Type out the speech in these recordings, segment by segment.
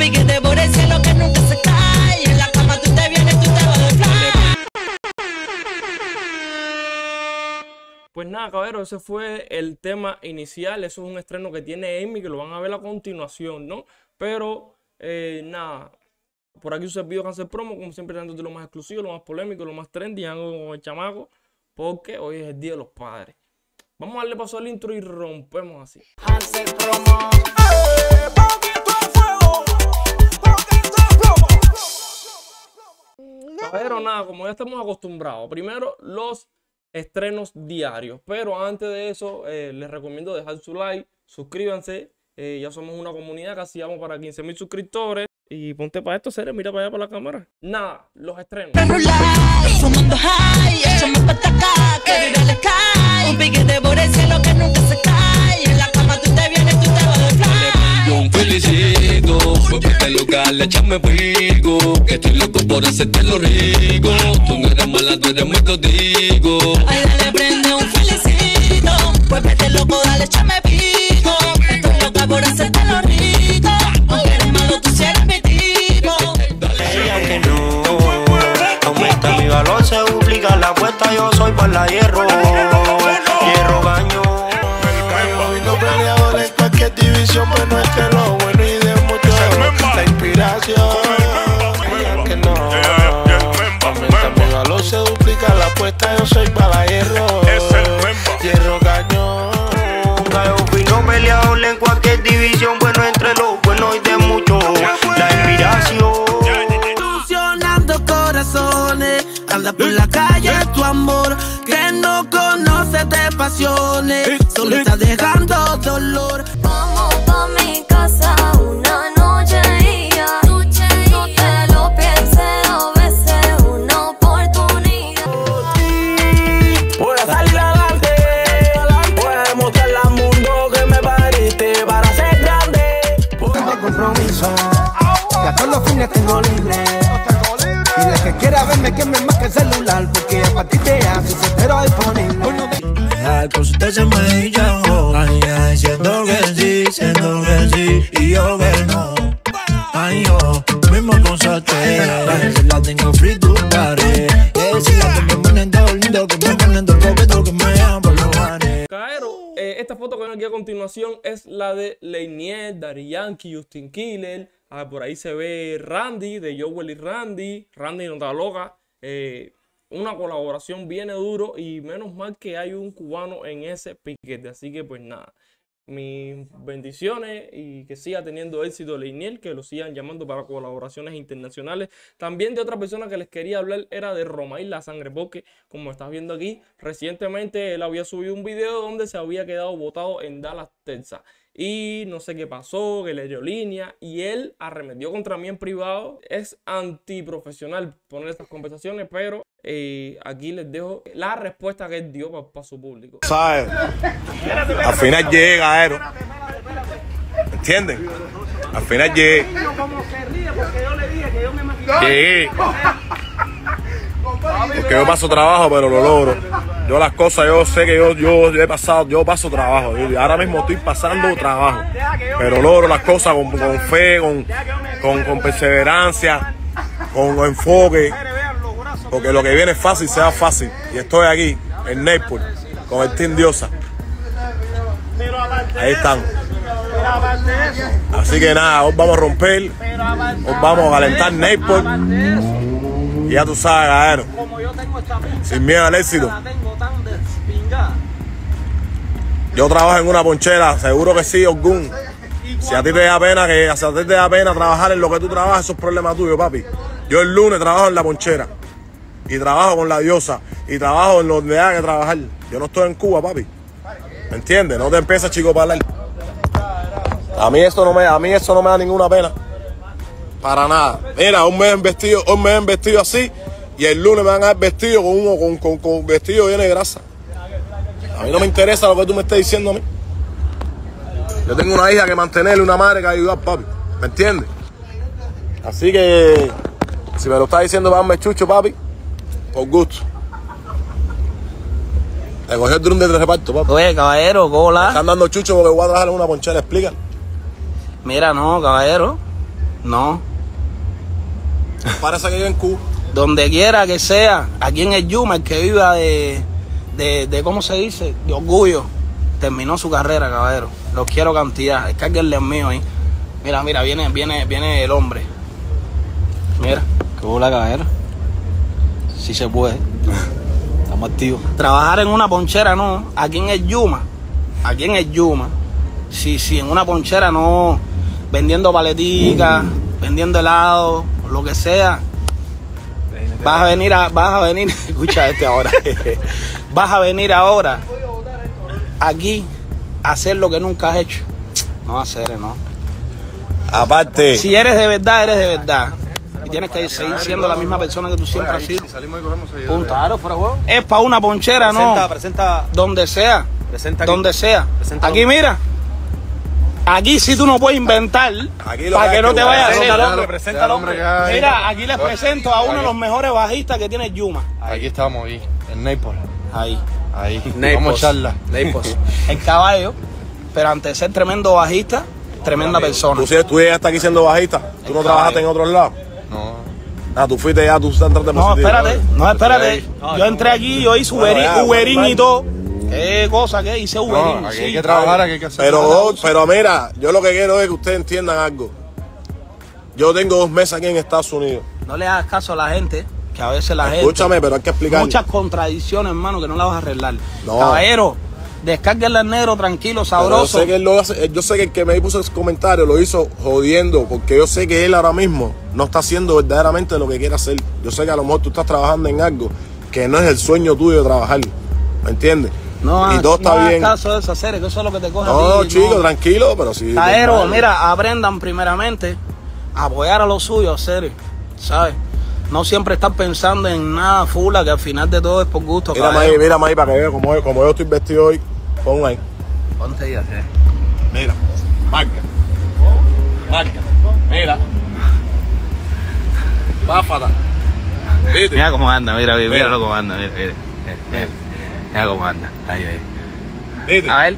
papi, que te por el cielo que nunca se cae. En la cama tú te vienes, tú te vas a doblar. Pues nada, cabrón, ese fue el tema inicial. Eso es un estreno que tiene Amy, que lo van a ver a continuación, ¿no? Pero, nada. Por aquí su servidor Hansel Promo, como siempre, dándote lo más exclusivo, lo más polémico, lo más trendy, algo con el chamaco, porque hoy es el Día de los Padres. Vamos a darle paso al intro y rompemos así. Hansel Promo. Pero nada, como ya estamos acostumbrados, primero los estrenos diarios. Pero antes de eso, les recomiendo dejar su like, suscríbanse. Ya somos una comunidad, casi vamos para 15.000 suscriptores. Y ponte para esto, Cere, mira para allá, para la cámara. Nada, los estrenos. Estoy loco por hacerte lo rico. Tú no eres mala, tú eres muy contigo. Ay, dale, prende un felicito. Pues vete loco, dale, échame pico. Estoy loca por hacerte lo rico. No eres malo, tú si eres mi tipo. Dale, aunque no aumenta mi valor, se duplica la apuesta. Yo soy por la hierro. Hierro gaño. No peleadores, cualquier división, pues no es que lo bueno y de mucho. La inspiración. Se duplica la apuesta, yo soy para hierro. Es el memba. Hierro cañón. Gallo fino peleador en cualquier división. Bueno, entre los buenos y de mucho. La inspiración. Fusionando corazones. Anda por la calle tu amor. Que no conoce de pasiones. Solo está dejando dolor. Vamos pa' mi casa una noche y ya. No te lo pienses dos veces. Tengo libre. Y la que quiera verme que me marque el celular, porque a ti te hace soltero disponible. Con su taza me y yo, ay, ay, siendo que sí, y yo que no. Ay, yo, mismo con soltera, la tengo free tu pared. Si la tengo poniendo lindo, que me poniendo el coqueto, que me llaman por los bares. Caero, esta foto que ven aquí a continuación es la de Leynier, Dariyanki, Justin Killer. Ah, por ahí se ve Randy, de Jowell y Randy. Randy no está loca. Una colaboración viene duro y menos mal que hay un cubano en ese piquete. Así que pues nada, mis bendiciones y que siga teniendo éxito Leynier, que lo sigan llamando para colaboraciones internacionales. También de otra persona que les quería hablar era de Roma y la Sangre, porque como estás viendo aquí, recientemente él había subido un video donde se había quedado botado en Dallas, Texas. Y no sé qué pasó, que le dio línea y él arremetió contra mí en privado. Es antiprofesional poner estas conversaciones, pero aquí les dejo la respuesta que él dio para su público. ¿Sabes? Al final llega, Aero. ¿Entienden? Al final llega. Llegué. Porque yo paso trabajo, pero lo logro. Yo las cosas, yo sé que yo he pasado, yo paso trabajo. Yo ahora mismo estoy pasando trabajo. Pero logro las cosas con fe, con perseverancia, con enfoque. Porque lo que viene es fácil, se da fácil. Y estoy aquí, en Naples, con el Team Diosa. Ahí están. Así que nada, hoy vamos a romper, hoy vamos a calentar Naples. Y ya tú sabes, Gaero. Sin miedo al éxito. Yo trabajo en una ponchera, seguro que sí, Orgun. Si a ti te da pena, trabajar en lo que tú trabajas, eso es problema tuyo, papi. Yo el lunes trabajo en la ponchera. Y trabajo con la Diosa. Y trabajo en donde hay que trabajar. Yo no estoy en Cuba, papi. ¿Me entiendes? No te empieces, chico, para hablar. A mí eso no me da ninguna pena. Para nada. Mira, hoy me han vestido así. Y el lunes me van a dar vestido con vestido lleno de grasa. A mí no me interesa lo que tú me estés diciendo a mí. Yo tengo una hija que mantenerle, una madre que ayudar, papi. ¿Me entiendes? Así que, si me lo estás diciendo para darme chucho, papi, por gusto. Te cogió el drum de reparto, papi. Oye, caballero, cola. Están dando chucho porque voy a trabajar en una ponchera, explícale. Mira, no, caballero. No. Para eso que vive en Cuba. Donde quiera que sea, aquí en el Yuma, el que viva de ¿cómo se dice? De orgullo. Terminó su carrera, caballero. Los quiero cantidad. Descárguenle el mío ahí. Mira, mira, viene el hombre. Mira. Qué bola, caballero. Sí se puede. Estamos activos. Trabajar en una ponchera, no. Aquí en el Yuma. Aquí en el Yuma. Sí, en una ponchera, no. Vendiendo paleticas, vendiendo helado, lo que sea. Vas a venir, escucha este ahora. Vas a venir ahora aquí a hacer lo que nunca has hecho. No va a hacer, no. Aparte. Si eres de verdad, eres de verdad. Y tienes que seguir siendo la misma persona que tú siempre has sido. Punto. Claro, fuera huevo. Es para una ponchera, no. Presenta. Donde sea. Presenta aquí. Donde sea. Aquí, mira. Aquí si tú no puedes inventar para que no te vayas a hacer. Mira, aquí les presento a uno de los mejores bajistas que tiene Yuma. Aquí estamos, ahí, en Naples. Ahí. Vamos a charla. Naples. El caballo, pero antes de ser tremendo bajista, tremenda persona. Tú llegaste aquí siendo bajista, tú no trabajaste en otros lados. No. Ah, tú fuiste ya, tú entraste positivo. No, espérate. Yo entré aquí, yo hice Uberín y todo. ¿Qué cosa? ¿Qué hice Uberín? Aquí hay que trabajar, aquí hay que hacer. Pero mira, yo lo que quiero es que ustedes entiendan algo. Yo tengo 2 meses aquí en Estados Unidos. No le hagas caso a la gente, que a veces la gente... Escúchame, pero hay que explicar. Muchas contradicciones, hermano, que no las vas a arreglar. No. Caballero, descárguenle al negro, tranquilo, sabroso. Yo sé que él lo hace, yo sé que el que me puso ese comentario lo hizo jodiendo, porque yo sé que él ahora mismo no está haciendo verdaderamente lo que quiere hacer. Yo sé que a lo mejor tú estás trabajando en algo que no es el sueño tuyo de trabajar. ¿Me entiendes? No, y todo está no bien. Caso de hacer, que eso es lo que te coge. No, chicos, no. Tranquilo, pero sí. Caballero, mira, aprendan primeramente a apoyar a los suyos, serio, ¿sabes? No siempre estar pensando en nada fula, que al final de todo es por gusto. Mírame ahí para que vean como yo estoy vestido hoy. Ponlo ahí. Ponte ahí, así. Mira, marca, mira. Páfata. ¿Viste? Mira cómo anda, mira cómo anda, mira. Ya como anda, ahí. A ver,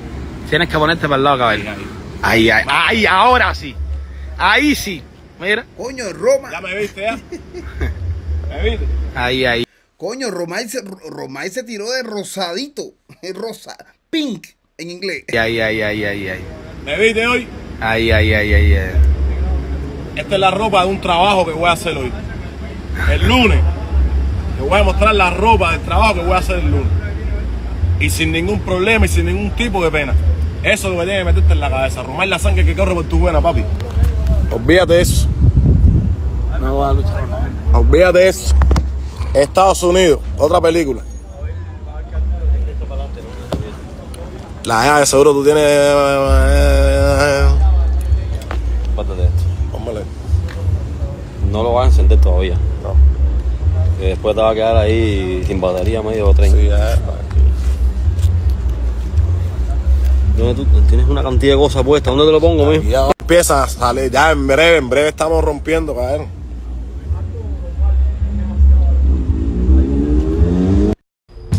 tienes que ponerte para el lado, caballero. Ahí, ahora sí. Ahí sí. Mira. Coño, Roma. Ya me viste, ya. ¿Me viste? Ahí. Coño, Roma se tiró de rosadito. Rosa. Pink en inglés. Ahí. ¿Me viste hoy? Ahí. Esta es la ropa de un trabajo que voy a hacer hoy. El lunes. Te voy a mostrar la ropa del trabajo que voy a hacer el lunes. Y sin ningún problema y sin ningún tipo de pena. Eso es lo que tienes que meterte en la cabeza. Romar la sangre que corre por tu buena, papi. Olvídate eso. No vas a luchar. Olvídate eso. Estados Unidos, otra película. La hija de seguro tú tienes... Pártate esto. Póngale. No lo vas a encender todavía. No. Que después te va a quedar ahí sin batería medio tren. Sí, ya es. Tú tienes una cantidad de cosas puestas. ¿Dónde te lo pongo, mijo? Ya empieza a salir. Ya en breve estamos rompiendo, cabrón.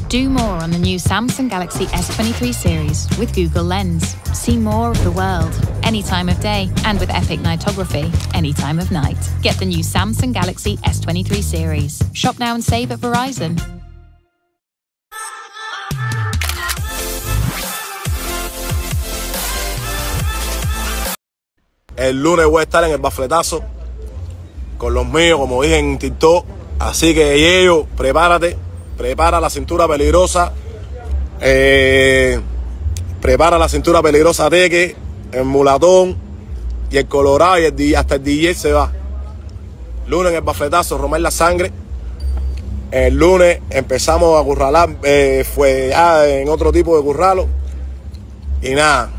Do more on the new Samsung Galaxy S23 series with Google Lens. See more of the world, any time of day, and with epic nightography, any time of night. Get the new Samsung Galaxy S23 series. Shop now and save at Verizon. El lunes voy a estar en el bafletazo con los míos, como dije en TikTok. Así que, Yeyo, prepárate. Prepara la cintura peligrosa Teque, el mulatón y el colorado y hasta el DJ se va. Lunes en el bafletazo, romper la sangre. El lunes empezamos a curralar, fue ya en otro tipo de curralo. Y nada.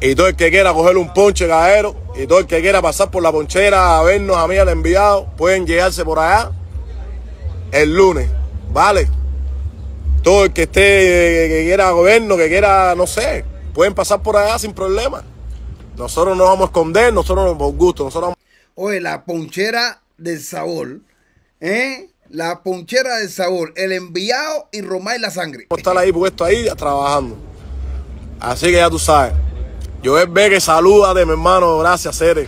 Y todo el que quiera coger un ponche, caballero, y todo el que quiera pasar por la ponchera a vernos a mí al enviado, pueden llegarse por allá el lunes, ¿vale? Todo el que esté, que quiera vernos, que quiera, no sé, pueden pasar por allá sin problema. Nosotros no vamos a esconder, nosotros por gusto, nosotros vamos... Oye, la ponchera del sabor, ¿eh? La ponchera del sabor, el enviado y Roma y la sangre. Estar ahí puesto ahí trabajando. Así que ya tú sabes. Joel Vélez, saluda de mi hermano. Gracias, Cere.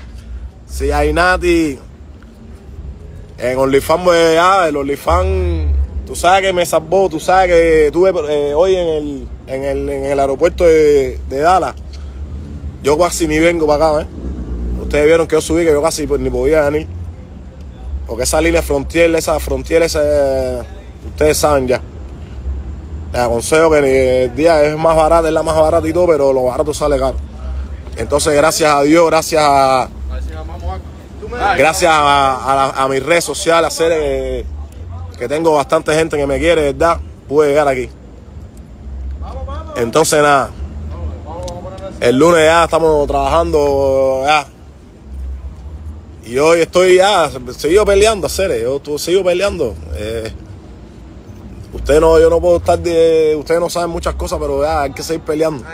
Si hay Nati en OnlyFans, el OnlyFans, tú sabes que me salvó, tú sabes que tuve hoy en el aeropuerto de Dallas. Yo casi ni vengo para acá, ¿eh? Ustedes vieron que yo subí, que yo casi pues, ni podía venir. Porque esa línea Frontier, ustedes saben ya. Les aconsejo que el día es más barato, es la más barata y todo, pero lo barato sale caro. Entonces, gracias a Dios, gracias a mis redes sociales, que tengo bastante gente que me quiere, ¿verdad? Pude llegar aquí. Entonces, nada. El lunes ya estamos trabajando, ya. Y hoy estoy ya, sigo peleando, yo sigo peleando. Yo no puedo estar de... Ustedes no saben muchas cosas, pero ya, hay que seguir peleando.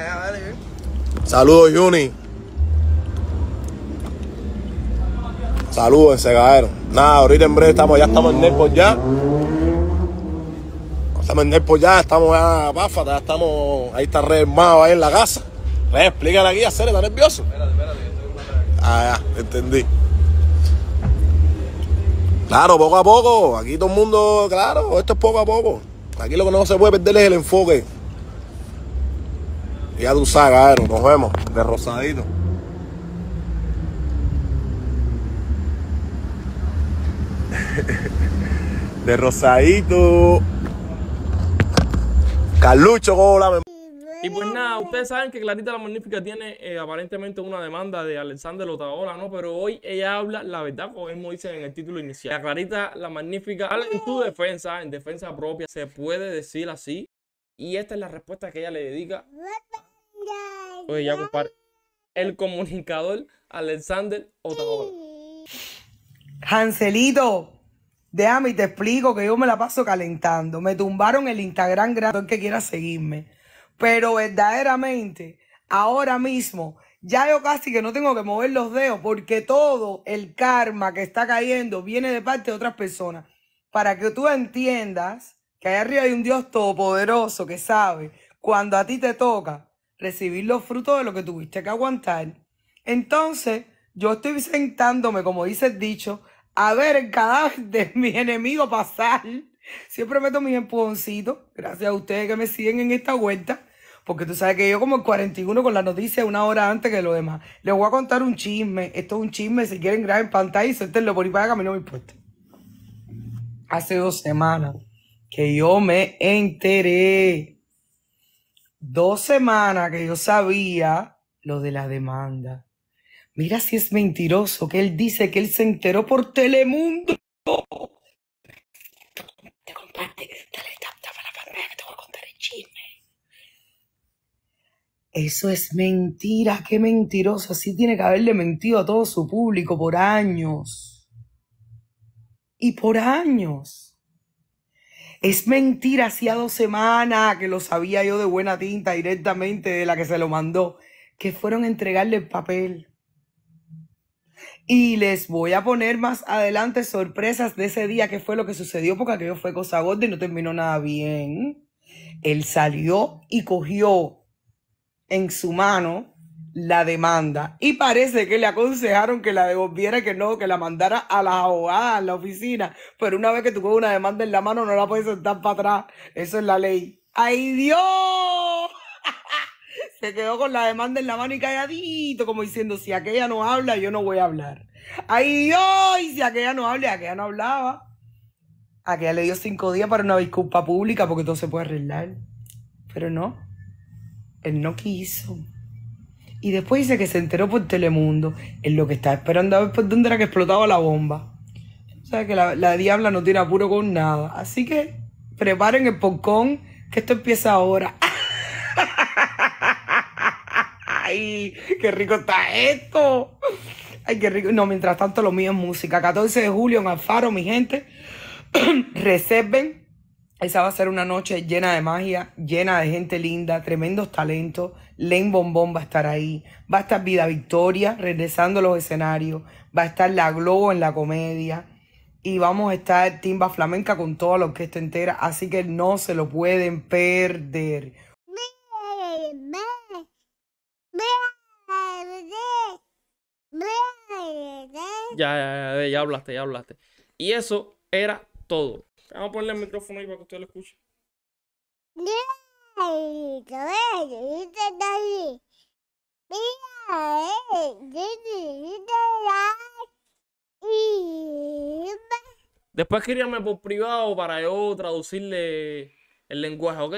Saludos, Juni. Saludos, ese caballero. Nada, ahorita en breve ya estamos en Naples ya. Estamos en Naples ya, estamos ya páfata, ya estamos... Ahí está Red Mao ahí en la casa. Red, explícale aquí, a Cere, ¿está nervioso? Espérate, que estoy con la... Ah, ya, entendí. Claro, poco a poco. Aquí todo el mundo, claro, esto es poco a poco. Aquí lo que no se puede perder es el enfoque. Y ya tú sabes, cabrón, nos vemos de rosadito. De rosadito. Carlucho, hola. Y pues nada, ustedes saben que Clarita la Magnífica tiene aparentemente una demanda de Alexander Otaola, ¿no? Pero hoy ella habla la verdad, como mismo dicen en el título inicial. La Clarita la Magnífica habla en tu defensa, en defensa propia, se puede decir así. Y esta es la respuesta que ella le dedica. Oye, ya compadre. El comunicador Alexander Otaola. Hanselito. Déjame y te explico que yo me la paso calentando. Me tumbaron el Instagram gratuito, el que quiera seguirme. Pero verdaderamente, ahora mismo, ya yo casi que no tengo que mover los dedos porque todo el karma que está cayendo viene de parte de otras personas. Para que tú entiendas que allá arriba hay un Dios todopoderoso que sabe cuando a ti te toca recibir los frutos de lo que tuviste que aguantar. Entonces, yo estoy sentándome, como dice el dicho, a ver el cadáver de mi enemigo pasar. Siempre meto mis empujoncitos, gracias a ustedes que me siguen en esta vuelta. Porque tú sabes que yo como el 41 con la noticia una hora antes que lo demás. Les voy a contar un chisme. Esto es un chisme, si quieren grabar en pantalla y suéltenlo por ahí para acá, a mí no me importa. Hace 2 semanas que yo me enteré. 2 semanas que yo sabía lo de la demanda. Mira si es mentiroso que él dice que él se enteró por Telemundo. Eso es mentira, qué mentiroso. Así tiene que haberle mentido a todo su público por años. Y por años. Es mentira, hacía 2 semanas que lo sabía yo de buena tinta directamente de la que se lo mandó. Que fueron a entregarle el papel. Y les voy a poner más adelante sorpresas de ese día, que fue lo que sucedió, porque aquello fue cosa gorda y no terminó nada bien. Él salió y cogió en su mano la demanda. Y parece que le aconsejaron que la devolviera, que no, que la mandara a las abogadas, a la oficina. Pero una vez que tú coges una demanda en la mano, no la puedes sentar para atrás. Eso es la ley. ¡Ay, Dios! Se quedó con la demanda en la mano y calladito, como diciendo, si aquella no habla, yo no voy a hablar. ¡Ay, Dios! Y si aquella no habla, aquella no hablaba. Aquella le dio 5 días para una disculpa pública, porque todo se puede arreglar. Pero no. Él no quiso. Y después dice que se enteró por Telemundo. Es lo que está esperando a ver por dónde era que explotaba la bomba. O sea que la diabla no tiene apuro con nada. Así que preparen el popcorn, que esto empieza ahora. ¡Ay, qué rico está esto! ¡Ay, qué rico! No, mientras tanto lo mío es música. 14 de julio en Alfaro, mi gente. Reserven. Esa va a ser una noche llena de magia, llena de gente linda, tremendos talentos. Lane Bombón va a estar ahí. Va a estar Vida Victoria regresando a los escenarios. Va a estar La Globo en la comedia. Y vamos a estar Timba Flamenca con toda la orquesta entera. Así que no se lo pueden perder. Ya hablaste, ya hablaste. Y eso era todo. Vamos a ponerle el micrófono ahí para que usted lo escuche. Después escríbame por privado para yo traducirle el lenguaje, ¿ok?